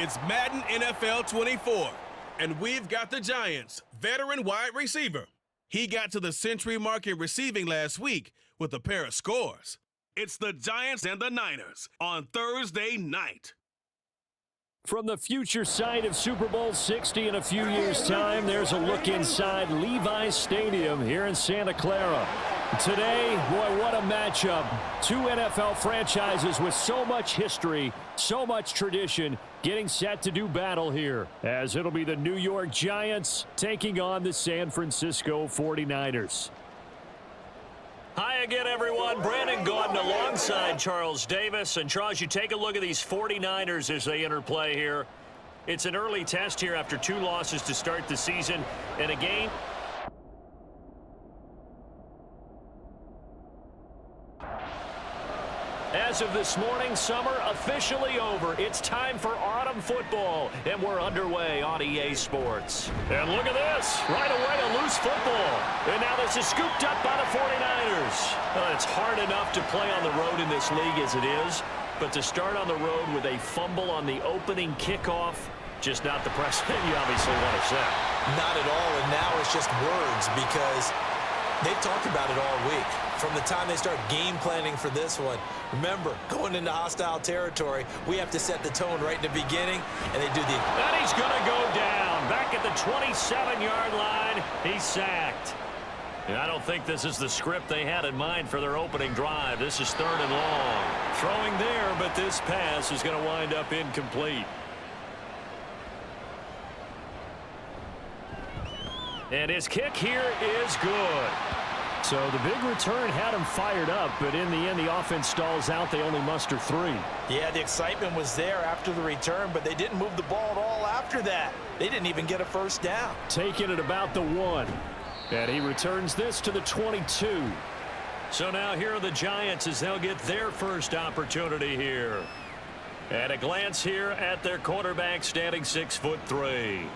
It's Madden NFL 24, and we've got the Giants' veteran wide receiver. He got to the century mark in receiving last week with a pair of scores. It's the Giants and the Niners on Thursday night. From the future site of Super Bowl 60 in a few years' time, there's a look inside Levi's Stadium here in Santa Clara. Today, boy, what a matchup. Two NFL franchises with so much history, so much tradition, getting set to do battle here, as it'll be the New York Giants taking on the San Francisco 49ers. Hi again, everyone. Brandon Gordon alongside Charles Davis. And Charles, you take a look at these 49ers as they interplay here. It's an early test here after two losses to start the season. And again, as of this morning, summer officially over. It's time for autumn football, and we're underway on EA Sports. And look at this. Right away, a loose football. And now this is scooped up by the 49ers. Well, it's hard enough to play on the road in this league as it is, but to start on the road with a fumble on the opening kickoff, just not the precedent you obviously want to set. Not at all, and now it's just words because they've talked about it all week. From the time they start game planning for this one, remember, going into hostile territory, we have to set the tone right in the beginning, and they do the... And he's going to go down. Back at the 27-yard line, he's sacked. And I don't think this is the script they had in mind for their opening drive. This is 3rd and long. Throwing there, but this pass is going to wind up incomplete. And his kick here is good. So the big return had him fired up, but in the end, the offense stalls out. They only muster 3. Yeah, the excitement was there after the return, but they didn't move the ball at all after that. They didn't even get a first down. Taking it about the 1. And he returns this to the 22. So now here are the Giants as they'll get their first opportunity here. And a glance here at their quarterback standing 6'3".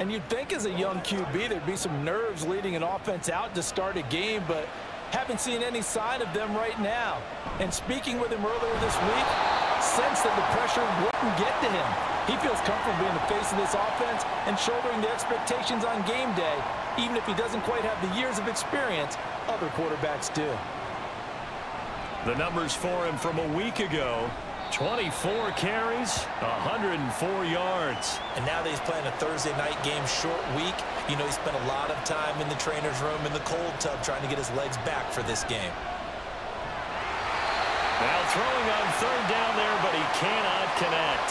And you'd think as a young QB, there'd be some nerves leading an offense out to start a game, but haven't seen any sign of them right now. And speaking with him earlier this week, sensed that the pressure wouldn't get to him. He feels comfortable being the face of this offense and shouldering the expectations on game day, even if he doesn't quite have the years of experience other quarterbacks do. The numbers for him from a week ago: 24 carries, 104 yards. And now that he's playing a Thursday night game, short week, you know he spent a lot of time in the trainer's room in the cold tub trying to get his legs back for this game. Now throwing on 3rd down there, but he cannot connect.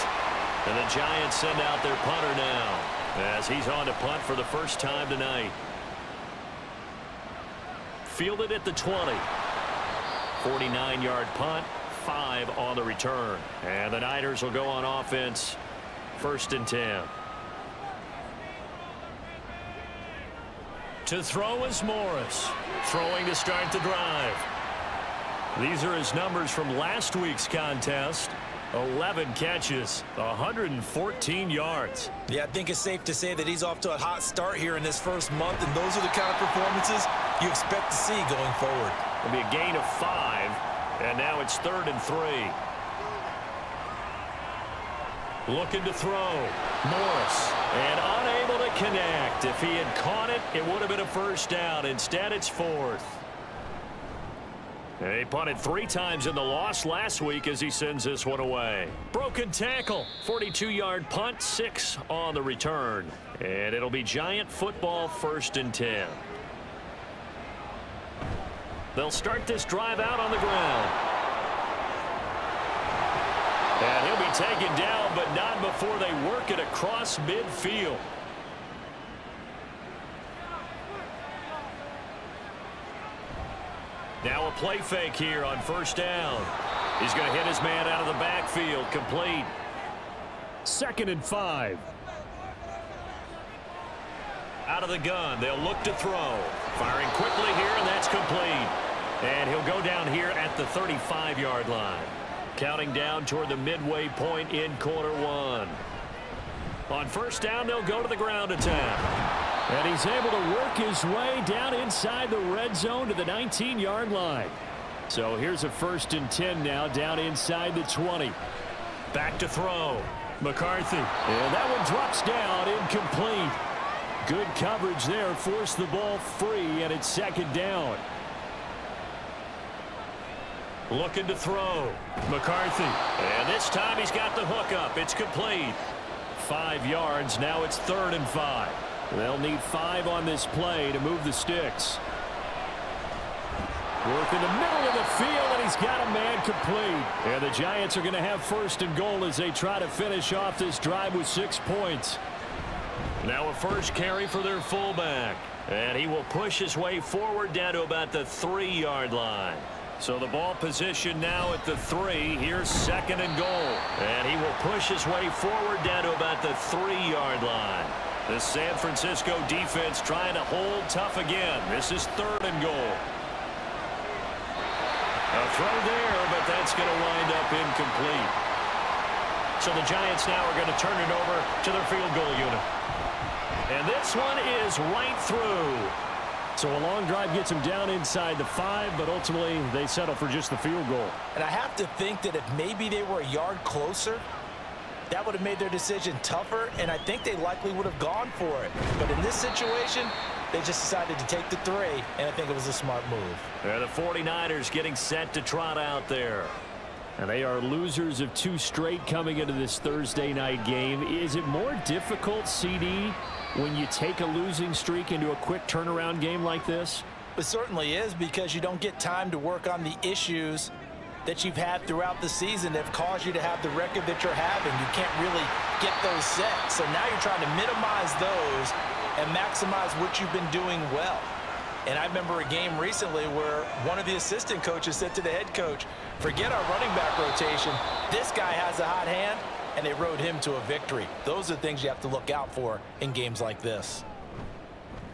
And the Giants send out their punter now as he's on to punt for the first time tonight. Fielded at the 20. 49-yard punt. 5 on the return. And the Niners will go on offense, 1st and 10. To throw is Morris, throwing to start the drive. These are his numbers from last week's contest. 11 catches, 114 yards. Yeah, I think it's safe to say that he's off to a hot start here in this first month, and those are the kind of performances you expect to see going forward. It'll be a gain of 5. And now it's 3rd and 3. Looking to throw. Morris. And unable to connect. If he had caught it, it would have been a first down. Instead, it's 4th. He punted 3 times in the loss last week as he sends this one away. Broken tackle. 42-yard punt. 6 on the return. And it'll be Giant football, 1st and 10. They'll start this drive out on the ground. And he'll be taken down, but not before they work it across midfield. Now a play fake here on 1st down. He's going to hit his man out of the backfield. Complete. 2nd and 5. Out of the gun, they'll look to throw. Firing quickly here, and that's complete. And he'll go down here at the 35-yard line. Counting down toward the midway point in quarter 1. On 1st down, they'll go to the ground attack. And he's able to work his way down inside the red zone to the 19-yard line. So here's a 1st and 10 now, down inside the 20. Back to throw. McCarthy. And that one drops down. Incomplete. Good coverage there. Forced the ball free, and it's second down. Looking to throw. McCarthy. And this time he's got the hook up. It's complete. 5 yards. Now it's 3rd and 5. They'll need 5 on this play to move the sticks. Work in the middle of the field, and he's got a man complete. And the Giants are going to have 1st and goal as they try to finish off this drive with 6 points. Now a first carry for their fullback. And he will push his way forward down to about the 3-yard line. So the ball position now at the 3. Here's 2nd and goal. And he will push his way forward down to about the 3-yard line. The San Francisco defense trying to hold tough again. This is 3rd and goal. A throw there, but that's going to wind up incomplete. So the Giants now are going to turn it over to their field goal unit. And this one is right through. So a long drive gets them down inside the 5, but ultimately they settle for just the field goal. And I have to think that if maybe they were a yard closer, that would have made their decision tougher, and I think they likely would have gone for it. But in this situation, they just decided to take the 3, and I think it was a smart move. Yeah, the 49ers getting set to trot out there. And they are losers of 2 straight coming into this Thursday night game. Is it more difficult, CD, when you take a losing streak into a quick turnaround game like this? It certainly is, because you don't get time to work on the issues that you've had throughout the season that have caused you to have the record that you're having. You can't really get those set. So now you're trying to minimize those and maximize what you've been doing well. And I remember a game recently where one of the assistant coaches said to the head coach, forget our running back rotation. This guy has a hot hand, and they rode him to a victory. Those are things you have to look out for in games like this.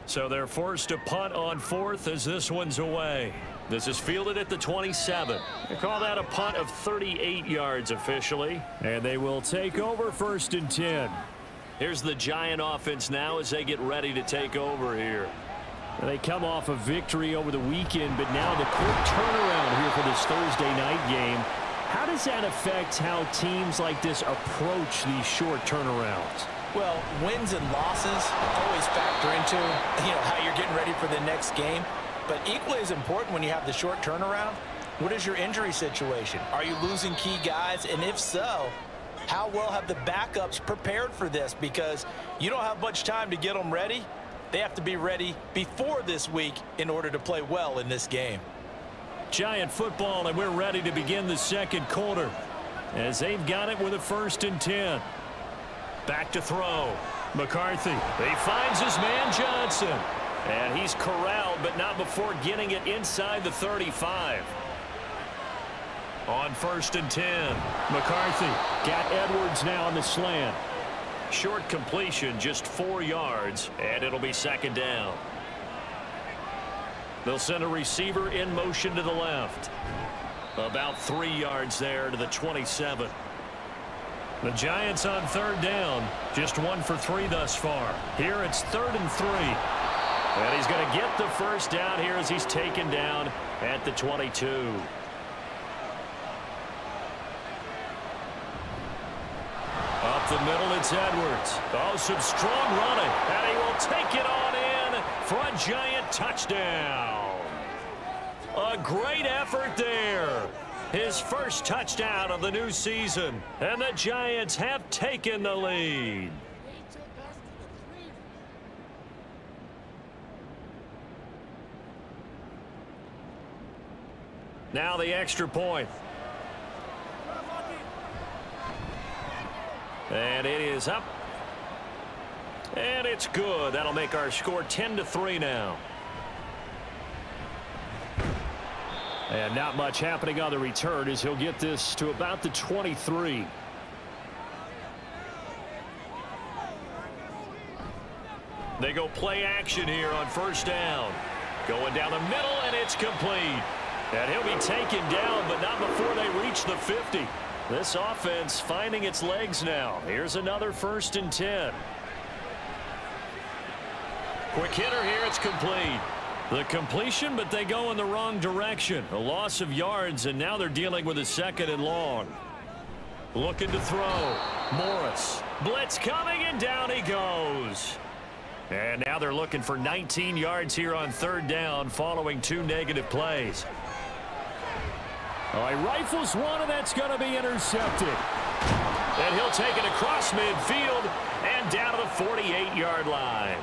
So they're forced to punt on 4th as this one's away. This is fielded at the 27. They call that a punt of 38 yards officially. And they will take over 1st and 10. Here's the Giant offense now as they get ready to take over here. They come off a victory over the weekend, but now the quick turnaround here for this Thursday night game. How does that affect how teams like this approach these short turnarounds? Well, wins and losses always factor into, how you're getting ready for the next game. But equally as important when you have the short turnaround, what is your injury situation? Are you losing key guys? And if so, how well have the backups prepared for this? Because you don't have much time to get them ready. They have to be ready before this week in order to play well in this game. Giant football, and we're ready to begin the 2nd quarter as they've got it with a 1st and 10. Back to throw. McCarthy. He finds his man Johnson. And he's corralled, but not before getting it inside the 35. On 1st and 10, McCarthy got Edwards now on the slant. Short completion, just 4 yards, and it'll be 2nd down. They'll send a receiver in motion to the left. About 3 yards there to the 27. The Giants on 3rd down, just 1 for 3 thus far. Here it's 3rd and 3. And he's going to get the 1st down here as he's taken down at the 22. Up the middle, it's Edwards. Oh, some strong running. And he will take it on in for a Giant touchdown. A great effort there. His 1st touchdown of the new season. And the Giants have taken the lead. Now the extra point. And it is up. And it's good. That'll make our score 10-3 now. And not much happening on the return as he'll get this to about the 23. They go play action here on 1st down. Going down the middle, and it's complete. And he'll be taken down, but not before they reach the 50. This offense finding its legs now. Here's another 1st and 10. Quick hitter here. It's complete. The completion, but they go in the wrong direction. A loss of yards, and now they're dealing with a 2nd and long. Looking to throw. Morris. Blitz coming, and down he goes. And now they're looking for 19 yards here on third down following two negative plays. All right, rifles one, and that's going to be intercepted. And he'll take it across midfield and down to the 48-yard line.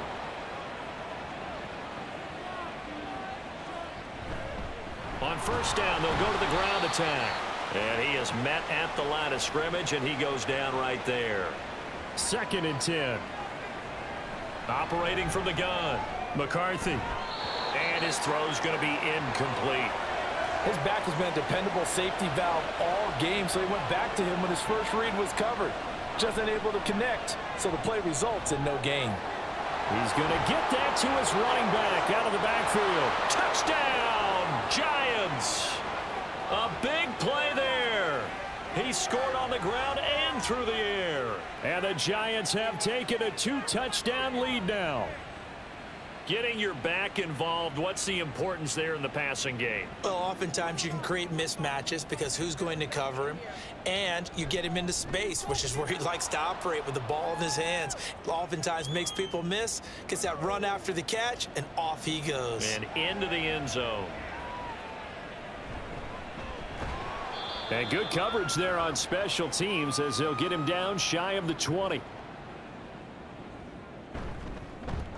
On first down, they'll go to the ground attack. And he is met at the line of scrimmage, and he goes down right there. 2nd and 10. Operating from the gun, McCarthy. And his throw's going to be incomplete. His back has been a dependable safety valve all game, so he went back to him when his first read was covered. Just unable to connect, so the play results in no gain. He's going to get that to his running back out of the backfield. Touchdown, Giants! A big play there. He scored on the ground and through the air. And the Giants have taken a 2-touchdown lead now. Getting your back involved, what's the importance there in the passing game? Well, oftentimes you can create mismatches because who's going to cover him? And you get him into space, which is where he likes to operate with the ball in his hands. Oftentimes makes people miss, gets that run after the catch, and off he goes. And into the end zone. And good coverage there on special teams as they'll get him down shy of the 20.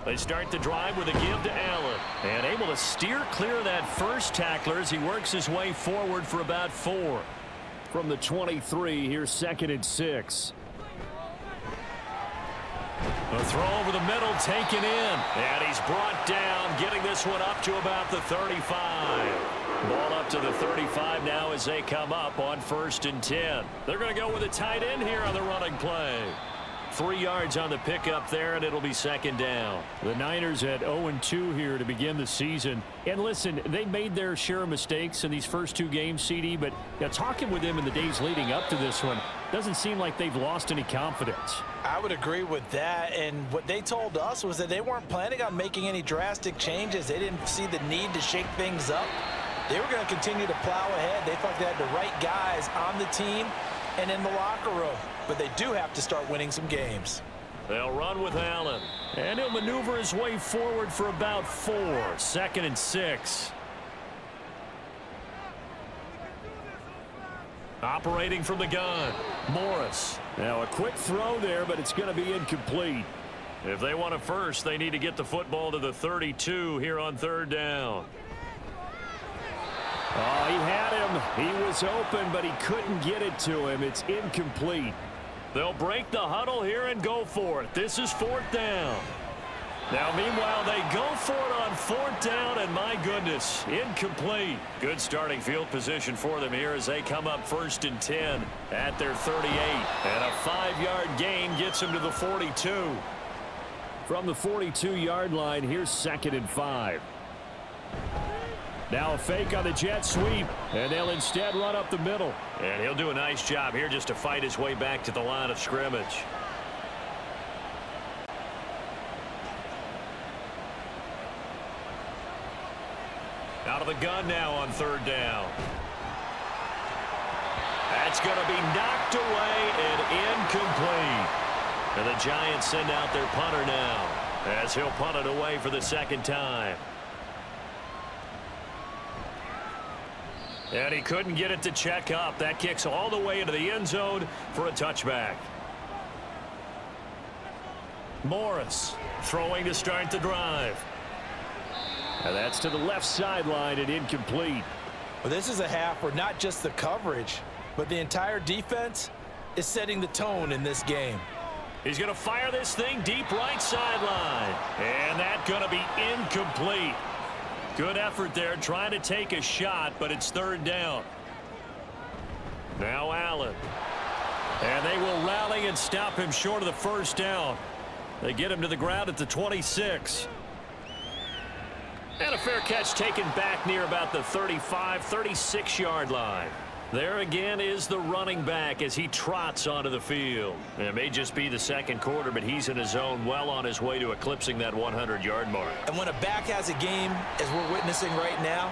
They start the drive with a give to Allen. And able to steer clear of that first tackler as he works his way forward for about 4. From the 23, here's 2nd and 6. A throw over the middle, taken in. And he's brought down, getting this one up to about the 35. Ball up to the 35 now as they come up on 1st and 10. They're going to go with a tight end here on the running play. 3 yards on the pickup there, and it'll be 2nd down. The Niners at 0-2 here to begin the season. And listen, they made their share of mistakes in these first 2 games, CD, but talking with them in the days leading up to this one, doesn't seem like they've lost any confidence. I would agree with that, and what they told us was that they weren't planning on making any drastic changes. They didn't see the need to shake things up. They were going to continue to plow ahead. They thought they had the right guys on the team and in the locker room. But they do have to start winning some games. They'll run with Allen. And he'll maneuver his way forward for about 4. 2nd and 6. Operating from the gun, Morris. Now a quick throw there, but it's going to be incomplete. If they want to first, they need to get the football to the 32 here on 3rd down. Oh, he had him. He was open, but he couldn't get it to him. It's incomplete. They'll break the huddle here and go for it. This is 4th down. Now, meanwhile, they go for it on 4th down, and my goodness, incomplete. Good starting field position for them here as they come up 1st and 10 at their 38. And a 5-yard gain gets them to the 42. From the 42-yard line, here's 2nd and 5. Now a fake on the jet sweep, and they'll instead run up the middle. And he'll do a nice job here just to fight his way back to the line of scrimmage. Out of the gun now on 3rd down. That's going to be knocked away and incomplete. And the Giants send out their punter now as he'll punt it away for the 2nd time. And he couldn't get it to check up. That kicks all the way into the end zone for a touchback. Morris throwing to start the drive. And that's to the left sideline and incomplete. Well, this is a half where not just the coverage, but the entire defense is setting the tone in this game. He's going to fire this thing deep right sideline. And that's going to be incomplete. Good effort there, trying to take a shot, but it's 3rd down. Now Allen. And they will rally and stop him short of the 1st down. They get him to the ground at the 26. And a fair catch taken back near about the 35, 36-yard line. There again is the running back as he trots onto the field. And it may just be the 2nd quarter, but he's in his zone, well on his way to eclipsing that 100-yard mark. And when a back has a game, as we're witnessing right now,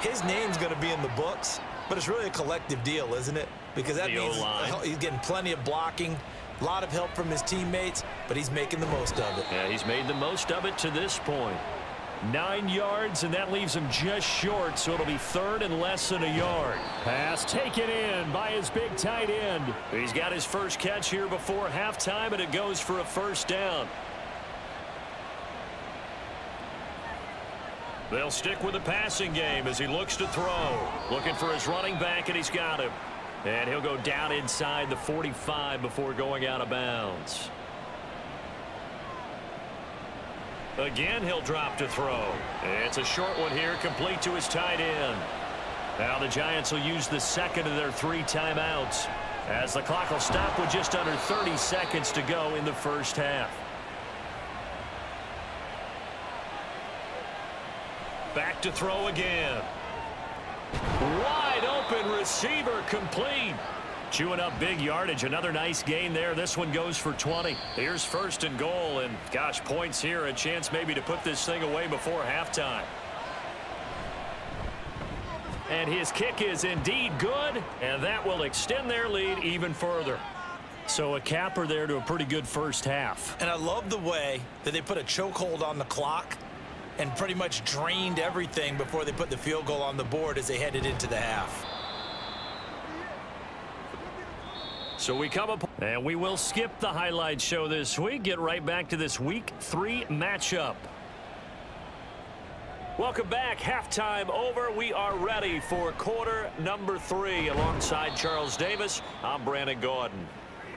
his name's going to be in the books, but it's really a collective deal, isn't it? because that means he's getting plenty of blocking, a lot of help from his teammates, but he's making the most of it. Yeah, he's made the most of it to this point. 9 yards, and that leaves him just short, so it'll be third and less than a yard. Pass taken in by his big tight end. He's got his first catch here before halftime, and it goes for a first down. They'll stick with the passing game as he looks to throw. Looking for his running back, and he's got him. And he'll go down inside the 45 before going out of bounds. Again, he'll drop to throw. It's a short one here, complete to his tight end. Now the Giants will use the second of their three timeouts, as the clock will stop with just under 30 seconds to go in the first half. Back to throw again. Wide open receiver, complete. Chewing up big yardage. Another nice gain there. This one goes for 20. Here's first and goal, and gosh, points here. A chance maybe to put this thing away before halftime. And his kick is indeed good, and that will extend their lead even further. So a capper there to a pretty good first half. And I love the way that they put a chokehold on the clock and pretty much drained everything before they put the field goal on the board as they headed into the half. So we come up, and we will skip the highlight show this week. Get right back to this Week 3 matchup. Welcome back. Halftime over. We are ready for quarter number 3. Alongside Charles Davis, I'm Brandon Gordon.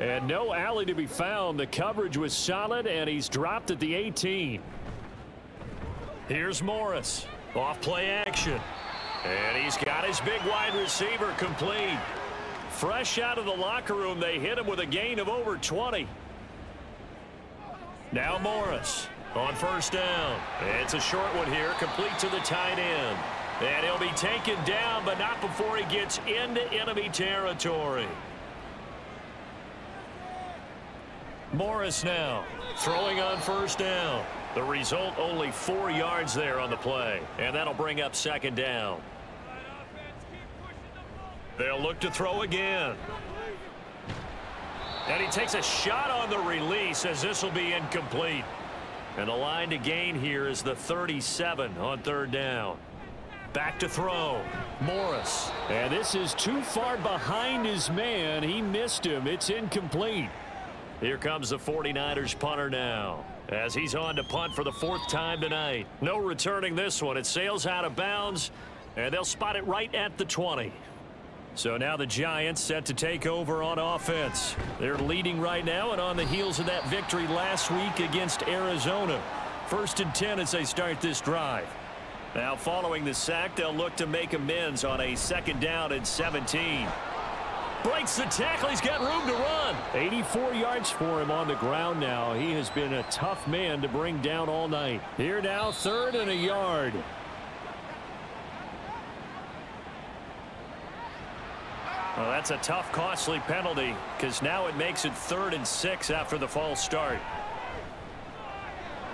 And no Allen to be found. The coverage was solid, and he's dropped at the 18. Here's Morris. Off play action. And he's got his big wide receiver complete. Fresh out of the locker room, they hit him with a gain of over 20. Now Morris on first down. It's a short one here, complete to the tight end. And he'll be taken down, but not before he gets into enemy territory. Morris now throwing on first down. The result, only 4 yards there on the play. And that'll bring up second down. They'll look to throw again. And he takes a shot on the release, as this will be incomplete. And the line to gain here is the 37 on third down. Back to throw. Morris. And this is too far behind his man. He missed him. It's incomplete. Here comes the 49ers punter now, as he's on to punt for the 4th time tonight. No returning this one. It sails out of bounds, and they'll spot it right at the 20. So now the Giants set to take over on offense. They're leading right now, and on the heels of that victory last week against Arizona. First and 10 as they start this drive. Now following the sack, they'll look to make amends on a second down and 17. Breaks the tackle. He's got room to run. 84 yards for him on the ground now. He has been a tough man to bring down all night. Here now, third and a yard. Well, that's a tough, costly penalty, because now it makes it 3rd and 6 after the false start.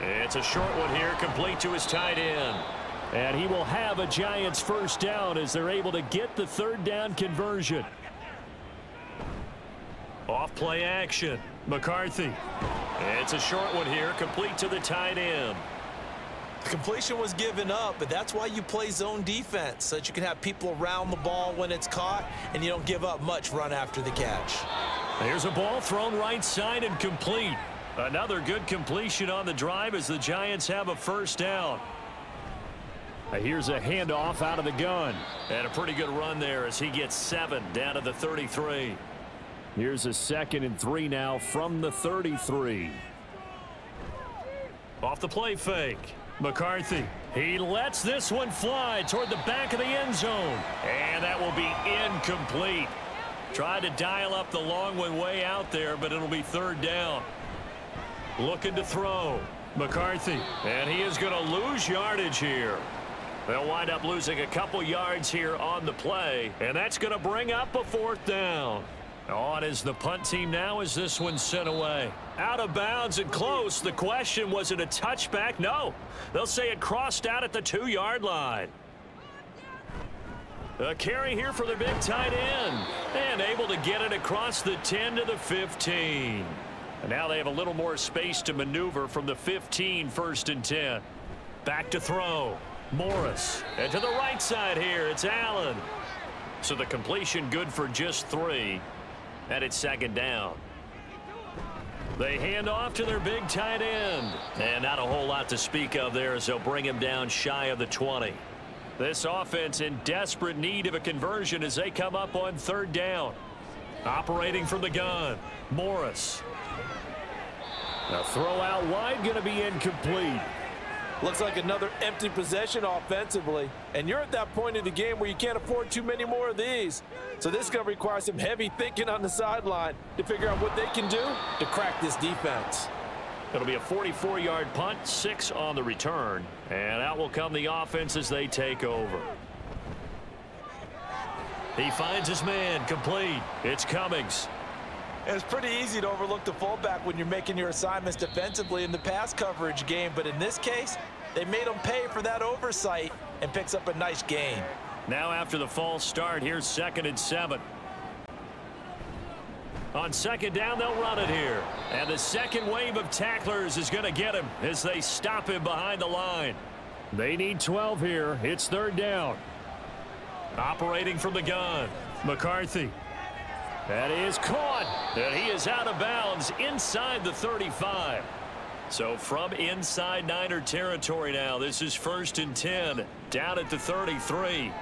It's a short one here, complete to his tight end. And he will have a Giants first down as they're able to get the third down conversion. Off play action. McCarthy. It's a short one here, complete to the tight end. Completion was given up, but that's why you play zone defense, so that you can have people around the ball when it's caught, and you don't give up much run after the catch. There's a ball thrown right side and complete. Another good completion on the drive as the Giants have a first down. Here's a handoff out of the gun. And a pretty good run there as he gets 7 down to the 33. Here's a 2nd and 3 now from the 33. Off the play fake. McCarthy, he lets this one fly toward the back of the end zone, and that will be incomplete. Tried to dial up the long one way out there, but it'll be third down. Looking to throw. McCarthy, and he is going to lose yardage here. They'll wind up losing a couple yards here on the play, and that's going to bring up a 4th down. On is the punt team now as this one's sent away. Out of bounds and close. The question, was it a touchback? No. They'll say it crossed out at the 2-yard line. A carry here for the big tight end. And able to get it across the 10 to the 15. And now they have a little more space to maneuver from the 15, first and 10. Back to throw. Morris. And to the right side here, it's Allen. So the completion good for just 3. And it's second down. They hand off to their big tight end. And not a whole lot to speak of there as they'll bring him down shy of the 20. This offense in desperate need of a conversion as they come up on third down. Operating from the gun, Morris. A throw out wide, going to be incomplete. Looks like another empty possession offensively. And you're at that point in the game where you can't afford too many more of these. So this is going to require some heavy thinking on the sideline to figure out what they can do to crack this defense. It'll be a 44-yard punt, 6 on the return. And out will come the offense as they take over. He finds his man, complete. It's Cummings. It's pretty easy to overlook the fullback when you're making your assignments defensively in the pass coverage game. But in this case, they made him pay for that oversight and picks up a nice gain. Now after the false start, here's 2nd and 7. On second down, they'll run it here. And the second wave of tacklers is going to get him as they stop him behind the line. They need 12 here. It's third down. Operating from the gun, McCarthy. That is caught. And he is out of bounds inside the 35. So from inside Niner territory now, this is 1st and 10. Down at the 33.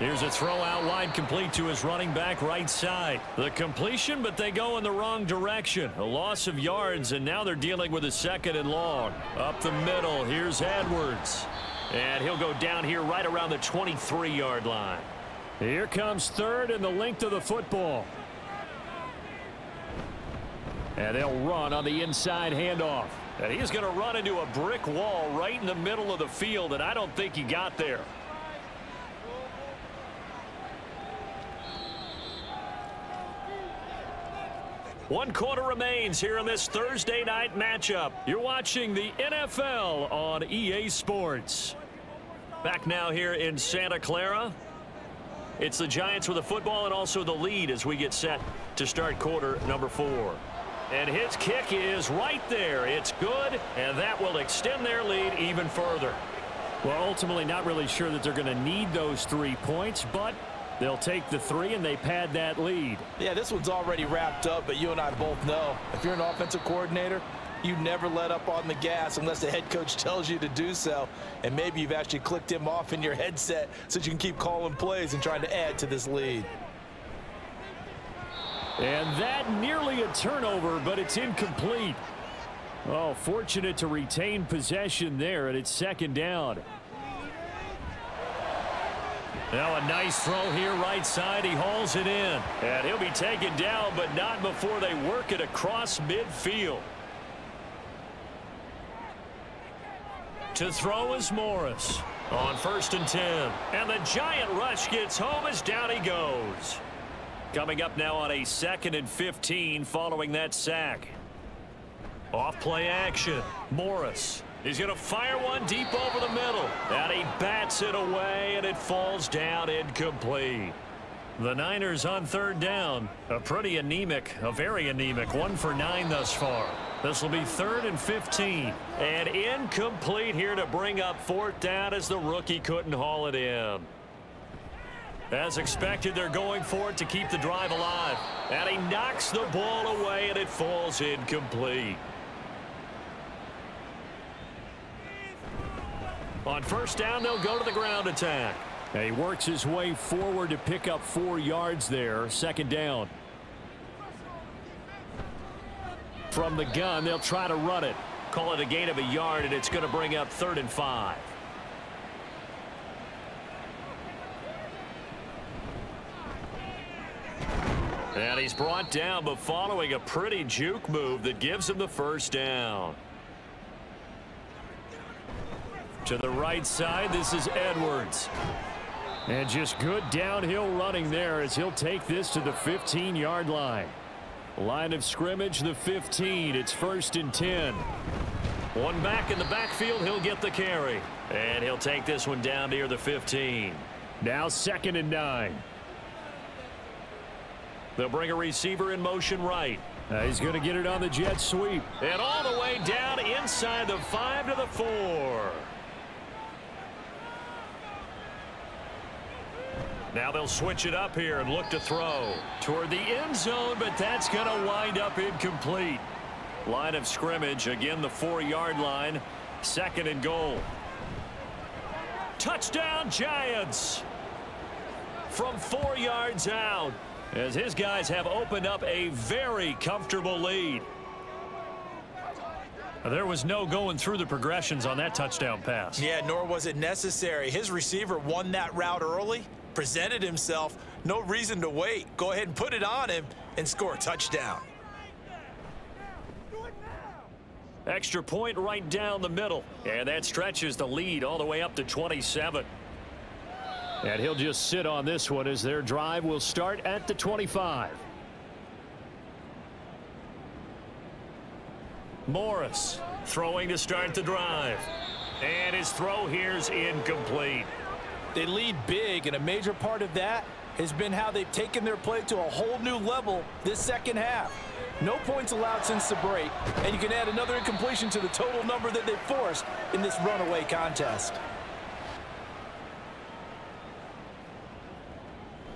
Here's a throw out wide, complete to his running back right side. The completion, but they go in the wrong direction. A loss of yards, and now they're dealing with a 2nd and long. Up the middle, here's Edwards. And he'll go down here right around the 23-yard line. Here comes 3rd and the length of the football. And they'll run on the inside handoff. And he's going to run into a brick wall right in the middle of the field, and I don't think he got there. One quarter remains here in this Thursday night matchup. You're watching the NFL on EA Sports. Back now here in Santa Clara. It's the Giants with the football and also the lead as we get set to start quarter number 4. And his kick is right there. It's good, and that will extend their lead even further. Well, ultimately not really sure that they're going to need those 3 points, but they'll take the 3, and they pad that lead. Yeah, this one's already wrapped up, but you and I both know if you're an offensive coordinator, you never let up on the gas unless the head coach tells you to do so. And maybe you've actually clicked him off in your headset so that you can keep calling plays and trying to add to this lead. And that nearly a turnover, but it's incomplete. Oh, fortunate to retain possession there, and it's second down. Now a nice throw here right side. He hauls it in. And he'll be taken down, but not before they work it across midfield. To throw is Morris on 1st and 10. And the giant rush gets home as down he goes. Coming up now on a 2nd and 15 following that sack. Off play action. Morris. He's going to fire one deep over the middle. And he bats it away, and it falls down incomplete. The Niners on third down. A pretty anemic, a very anemic 1 for 9 thus far. This will be 3rd and 15. And incomplete here to bring up 4th down as the rookie couldn't haul it in. As expected, they're going for it to keep the drive alive. And he knocks the ball away, and it falls incomplete. On 1st down, they'll go to the ground attack. And he works his way forward to pick up 4 yards there. 2nd down. From the gun, they'll try to run it. Call it a gain of a yard, and it's going to bring up 3rd and 5. And he's brought down, but following a pretty juke move that gives him the 1st down. To the right side, this is Edwards. And just good downhill running there as he'll take this to the 15-yard line. Line of scrimmage, the 15. It's 1st and 10. One back in the backfield, he'll get the carry. And he'll take this one down near the 15. Now 2nd and 9. They'll bring a receiver in motion right. He's going to get it on the jet sweep. And all the way down inside the 5 to the 4. Now they'll switch it up here and look to throw toward the end zone, but that's going to wind up incomplete. Line of scrimmage, again the 4-yard line. 2nd and goal. Touchdown, Giants! From 4 yards out, as his guys have opened up a very comfortable lead. There was no going through the progressions on that touchdown pass. Yeah, nor was it necessary. His receiver won that route early, presented himself, no reason to wait. Go ahead and put it on him and score a touchdown. Extra point right down the middle, and that stretches the lead all the way up to 27. And he'll just sit on this one as their drive will start at the 25. Morris throwing to start the drive. And his throw here's incomplete. They lead big, and a major part of that has been how they've taken their play to a whole new level this second half. No points allowed since the break, and you can add another incompletion to the total number that they forced in this runaway contest.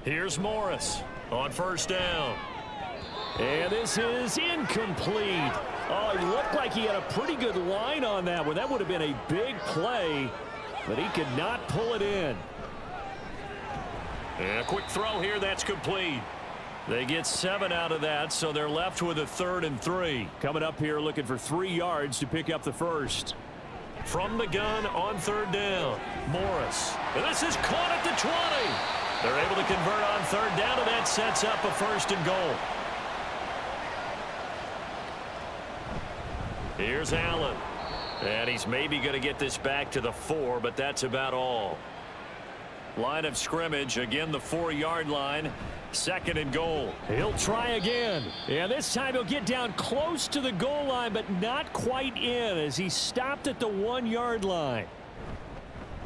Here's Morris on 1st down. And this is incomplete. Oh, he looked like he had a pretty good line on that one. That would have been a big play, but he could not pull it in. And a quick throw here, that's complete. They get 7 out of that, so they're left with a 3rd and 3. Coming up here looking for 3 yards to pick up the 1st. From the gun on 3rd down, Morris. And this is caught at the 20. They're able to convert on 3rd down, and that sets up a 1st and goal. Here's Allen. And he's maybe going to get this back to the 4, but that's about all. Line of scrimmage, again the 4-yard line. 2nd and goal. He'll try again. Yeah, this time he'll get down close to the goal line, but not quite in, as he stopped at the 1-yard line.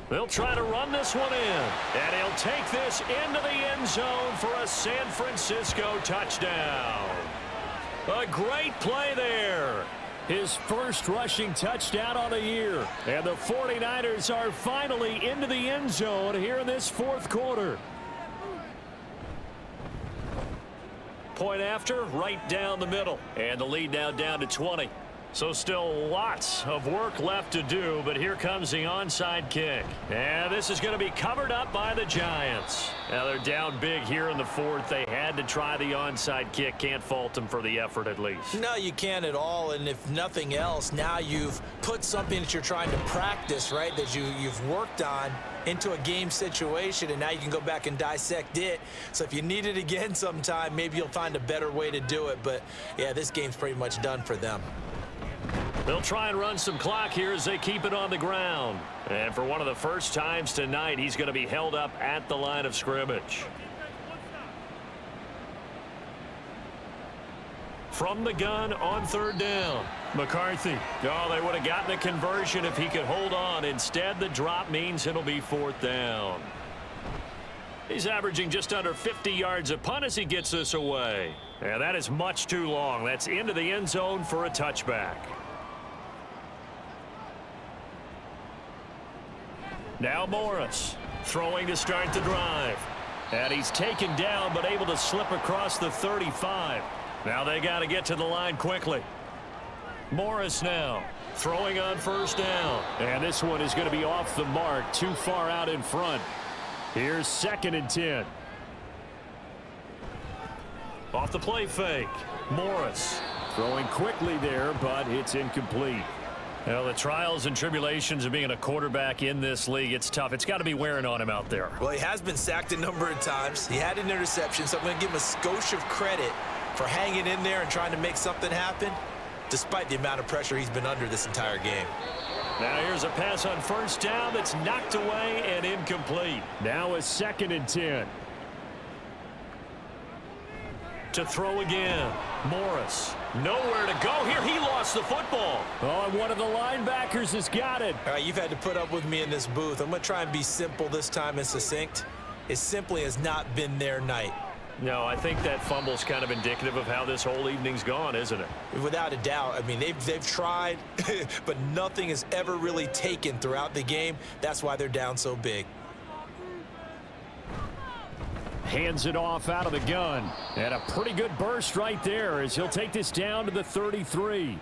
They'll try to run this one in, and he'll take this into the end zone for a San Francisco touchdown. A great play there. His 1st rushing touchdown on the year. And the 49ers are finally into the end zone here in this 4th quarter. Point after, right down the middle. And the lead now down to 20. So still lots of work left to do, but here comes the onside kick. And this is going to be covered up by the Giants. Now they're down big here in the 4th. They had to try the onside kick. Can't fault them for the effort, at least. No, you can't at all. And if nothing else, now you've put something that you're trying to practice, right, that you've worked on into a game situation, and now you can go back and dissect it. So if you need it again sometime, maybe you'll find a better way to do it. But, yeah, this game's pretty much done for them. They'll try and run some clock here as they keep it on the ground. And for one of the first times tonight, he's going to be held up at the line of scrimmage. From the gun on 3rd down, McCarthy. Oh, they would have gotten a conversion if he could hold on. Instead, the drop means it'll be 4th down. He's averaging just under 50 yards a punt as he gets this away. And that is much too long. That's into the end zone for a touchback. Now Morris throwing to start the drive. And he's taken down, but able to slip across the 35. Now they got to get to the line quickly. Morris now throwing on 1st down. And this one is going to be off the mark, too far out in front. Here's 2nd and 10. Off the play fake. Morris throwing quickly there, but it's incomplete. Well, the trials and tribulations of being a quarterback in this league, it's tough. It's got to be wearing on him out there. Well, he has been sacked a number of times. He had an interception, so I'm going to give him a skosh of credit for hanging in there and trying to make something happen, despite the amount of pressure he's been under this entire game. Now here's a pass on 1st down that's knocked away and incomplete. Now a 2nd and 10. To throw again. Morris, nowhere to go here. He lost the football. Oh, and one of the linebackers has got it. All right, you've had to put up with me in this booth. I'm going to try and be simple this time and succinct. it simply has not been their night. No, I think that fumble's kind of indicative of how this whole evening's gone, isn't it? Without a doubt. I mean, they've tried, but nothing has ever really taken throughout the game. That's why they're down so big. Hands it off out of the gun. And a pretty good burst right there as he'll take this down to the 33.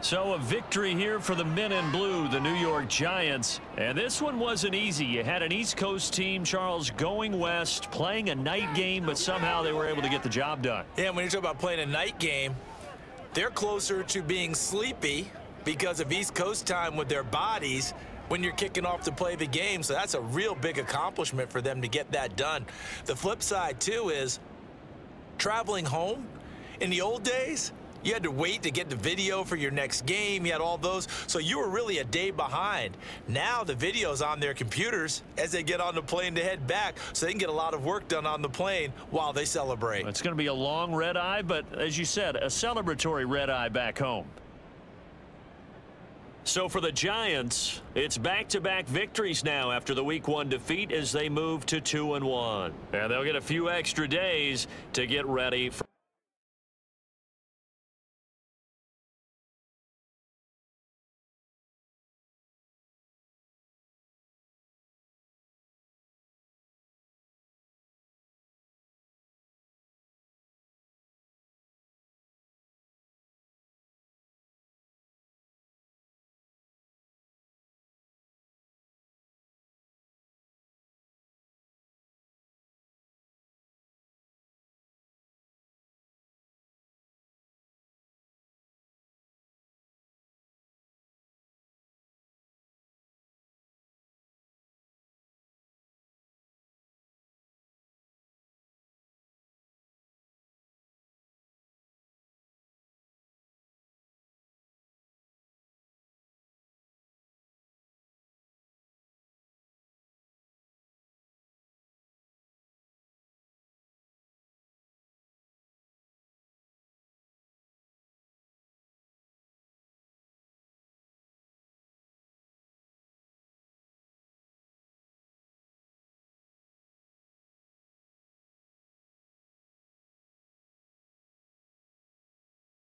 So a victory here for the men in blue, the New York Giants. And this one wasn't easy. You had an East Coast team, Charles, going west, playing a night game, but somehow they were able to get the job done. Yeah, when you talk about playing a night game, they're closer to being sleepy because of East Coast time with their bodies when you're kicking off to play the game. So that's a real big accomplishment for them to get that done. The flip side, too, is traveling home. In the old days, you had to wait to get the video for your next game. You had all those. So you were really a day behind. Now the video's on their computers as they get on the plane to head back, so they can get a lot of work done on the plane while they celebrate. It's going to be a long red eye, but as you said, a celebratory red eye back home. So for the Giants, it's back-to-back victories now after the Week 1 defeat as they move to 2-1. And they'll get a few extra days to get ready for